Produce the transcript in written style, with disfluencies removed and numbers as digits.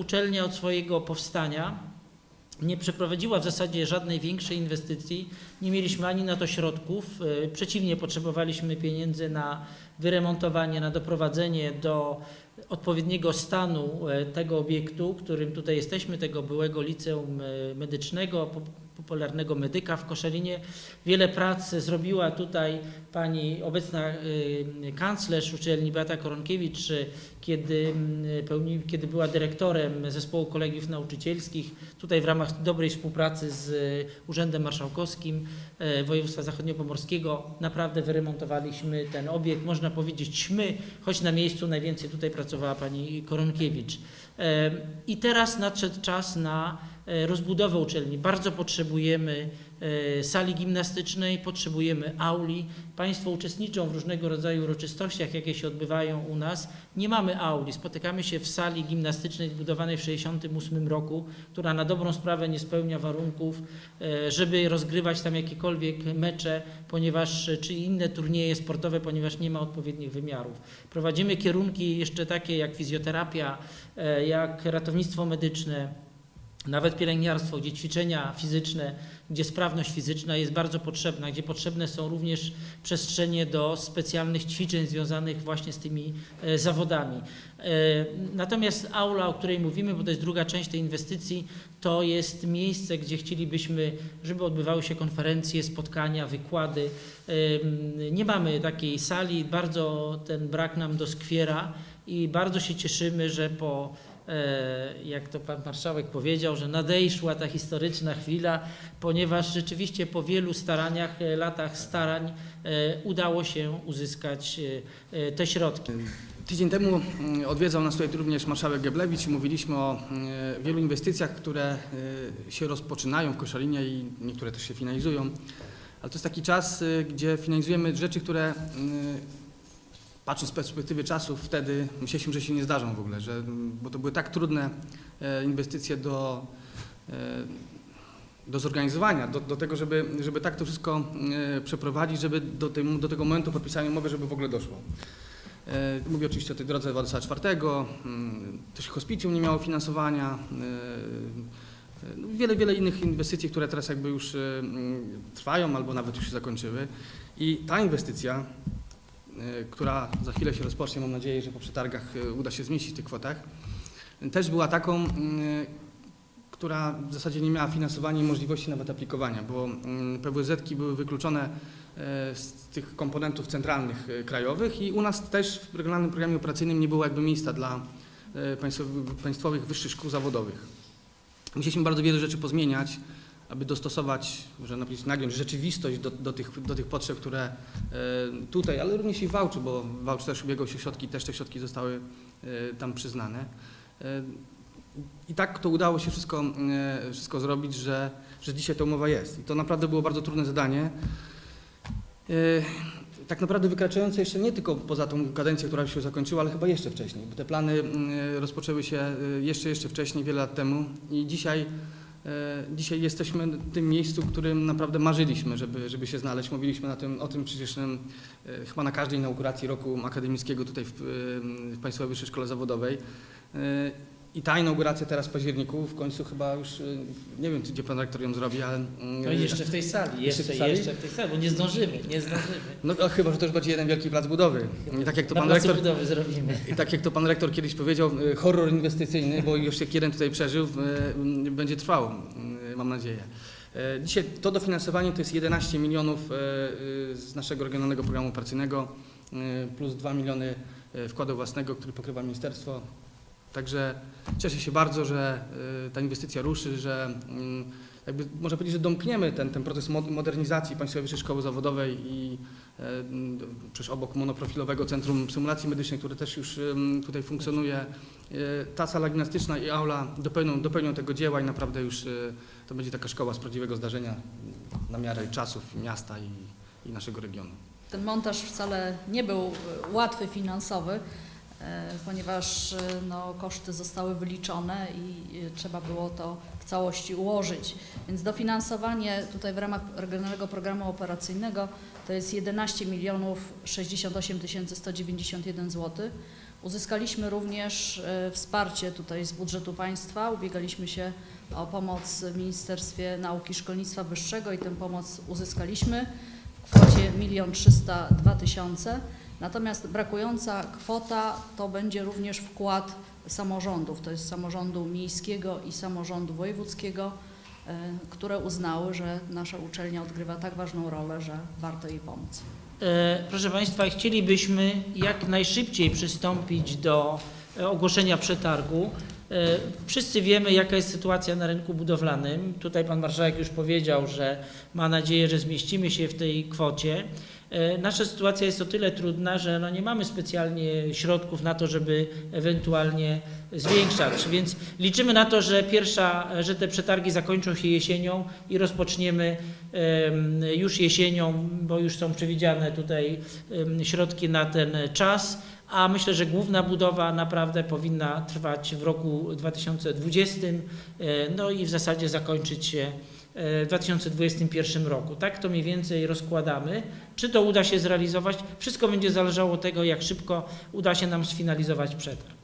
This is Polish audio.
uczelnia od swojego powstania nie przeprowadziła w zasadzie żadnej większej inwestycji, nie mieliśmy ani na to środków, przeciwnie, potrzebowaliśmy pieniędzy na wyremontowanie, na doprowadzenie do odpowiedniego stanu tego obiektu, którym tutaj jesteśmy, tego byłego liceum medycznego, popularnego medyka w Koszalinie. Wiele prac zrobiła tutaj pani obecna kanclerz uczelni Beata Koronkiewicz, kiedy była dyrektorem Zespołu Kolegiów Nauczycielskich, tutaj w ramach dobrej współpracy z Urzędem Marszałkowskim Województwa Zachodniopomorskiego. Naprawdę wyremontowaliśmy ten obiekt, można powiedzieć, choć na miejscu najwięcej tutaj pracowała pani Koronkiewicz. I teraz nadszedł czas na rozbudowę uczelni. Bardzo potrzebujemy sali gimnastycznej, potrzebujemy auli. Państwo uczestniczą w różnego rodzaju uroczystościach, jakie się odbywają u nas. Nie mamy auli. Spotykamy się w sali gimnastycznej zbudowanej w 1968 roku, która na dobrą sprawę nie spełnia warunków, żeby rozgrywać tam jakiekolwiek mecze, ponieważ, czy inne turnieje sportowe, ponieważ nie ma odpowiednich wymiarów. Prowadzimy kierunki jeszcze takie jak fizjoterapia, jak ratownictwo medyczne, nawet pielęgniarstwo, gdzie ćwiczenia fizyczne, gdzie sprawność fizyczna jest bardzo potrzebna, gdzie potrzebne są również przestrzenie do specjalnych ćwiczeń związanych właśnie z tymi zawodami. Natomiast aula, o której mówimy, bo to jest druga część tej inwestycji, to jest miejsce, gdzie chcielibyśmy, żeby odbywały się konferencje, spotkania, wykłady. Nie mamy takiej sali, bardzo ten brak nam doskwiera i bardzo się cieszymy, że po, jak to pan marszałek powiedział, że nadejszła ta historyczna chwila, ponieważ rzeczywiście po wielu staraniach, latach starań udało się uzyskać te środki. Tydzień temu odwiedzał nas tutaj również marszałek Geblewicz. Mówiliśmy o wielu inwestycjach, które się rozpoczynają w Koszalinie i niektóre też się finalizują. Ale to jest taki czas, gdzie finalizujemy rzeczy, które patrząc z perspektywy czasu, wtedy myśleliśmy, że się nie zdarzą w ogóle, bo to były tak trudne inwestycje do zorganizowania, do tego, żeby tak to wszystko przeprowadzić, żeby do tego momentu podpisania umowy, żeby w ogóle doszło. Mówię oczywiście o tej drodze 24, też hospicjum nie miało finansowania, wiele innych inwestycji, które teraz jakby już trwają albo nawet już się zakończyły. I ta inwestycja, która za chwilę się rozpocznie, mam nadzieję, że po przetargach uda się zmieścić w tych kwotach, też była taką, która w zasadzie nie miała finansowania i możliwości nawet aplikowania, bo PWZ-ki były wykluczone z tych komponentów centralnych krajowych i u nas też w Regionalnym Programie Operacyjnym nie było jakby miejsca dla Państwowych Wyższych Szkół Zawodowych. Musieliśmy bardzo wiele rzeczy pozmieniać, aby dostosować, można nagiąć rzeczywistość do tych potrzeb, które tutaj, ale również i w Wałczu, bo w Wałczu też ubiegał się środki, też te środki zostały tam przyznane. I tak to udało się wszystko zrobić, że dzisiaj ta umowa jest. I to naprawdę było bardzo trudne zadanie. Tak naprawdę wykraczające jeszcze nie tylko poza tą kadencję, która się zakończyła, ale chyba jeszcze wcześniej, bo te plany rozpoczęły się jeszcze wcześniej, wiele lat temu i dzisiaj jesteśmy w tym miejscu, w którym naprawdę marzyliśmy, żeby się znaleźć. Mówiliśmy o tym przecież chyba na każdej inauguracji roku akademickiego tutaj w Państwowej Wyższej Szkole Zawodowej. I ta inauguracja teraz w październiku, w końcu chyba już, nie wiem gdzie pan rektor ją zrobi, ale... No jeszcze w tej sali, jeszcze w tej sali, bo nie zdążymy. No chyba, że to już będzie jeden wielki plac budowy. I tak jak to pan rektor, budowy zrobimy. I tak jak to pan rektor kiedyś powiedział, horror inwestycyjny, bo już się jeden tutaj przeżył, będzie trwał, mam nadzieję. Dzisiaj to dofinansowanie to jest 11 milionów z naszego Regionalnego Programu Operacyjnego plus 2 miliony wkładu własnego, który pokrywa ministerstwo. Także cieszę się bardzo, że ta inwestycja ruszy, że jakby można powiedzieć, że domkniemy ten proces modernizacji Państwowej Wyższej Szkoły Zawodowej i przecież obok monoprofilowego Centrum Symulacji Medycznej, które też już tutaj funkcjonuje, ta sala gimnastyczna i aula dopełnią tego dzieła i naprawdę już to będzie taka szkoła z prawdziwego zdarzenia na miarę czasów miasta i naszego regionu. Ten montaż wcale nie był łatwy finansowo, ponieważ no, koszty zostały wyliczone i trzeba było to w całości ułożyć. Więc dofinansowanie tutaj w ramach Regionalnego Programu Operacyjnego to jest 11 milionów 68 191 zł, Uzyskaliśmy również wsparcie tutaj z budżetu państwa, ubiegaliśmy się o pomoc w Ministerstwie Nauki i Szkolnictwa Wyższego i tę pomoc uzyskaliśmy w kwocie 1 302 000. Natomiast brakująca kwota to będzie również wkład samorządów, to jest samorządu miejskiego i samorządu wojewódzkiego, które uznały, że nasza uczelnia odgrywa tak ważną rolę, że warto jej pomóc. Proszę Państwa, chcielibyśmy jak najszybciej przystąpić do ogłoszenia przetargu. Wszyscy wiemy, jaka jest sytuacja na rynku budowlanym. Tutaj Pan Marszałek już powiedział, że ma nadzieję, że zmieścimy się w tej kwocie. Nasza sytuacja jest o tyle trudna, że no nie mamy specjalnie środków na to, żeby ewentualnie zwiększać, więc liczymy na to, że te przetargi zakończą się jesienią i rozpoczniemy już jesienią, bo już są przewidziane tutaj środki na ten czas, a myślę, że główna budowa naprawdę powinna trwać w roku 2020, no i w zasadzie zakończyć się w 2021 roku. Tak to mniej więcej rozkładamy. Czy to uda się zrealizować? Wszystko będzie zależało od tego, jak szybko uda się nam sfinalizować przetarg.